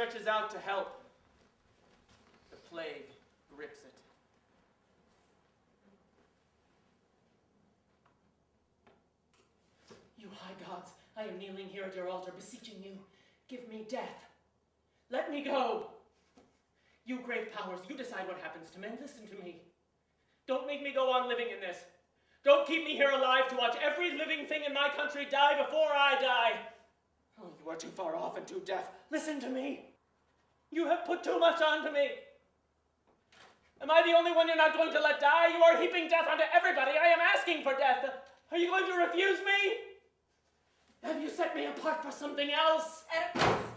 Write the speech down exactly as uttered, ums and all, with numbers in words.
stretches out to help, the plague grips it. You high gods, I am kneeling here at your altar, beseeching you, give me death. Let me go. You great powers, you decide what happens to men. Listen to me. Don't make me go on living in this. Don't keep me here alive to watch every living thing in my country die before I die. Oh, you are too far off and too deaf. Listen to me. You have put too much onto me. Am I the only one you're not going to let die? You are heaping death onto everybody. I am asking for death. Are you going to refuse me? Have you set me apart for something else? Oedipus.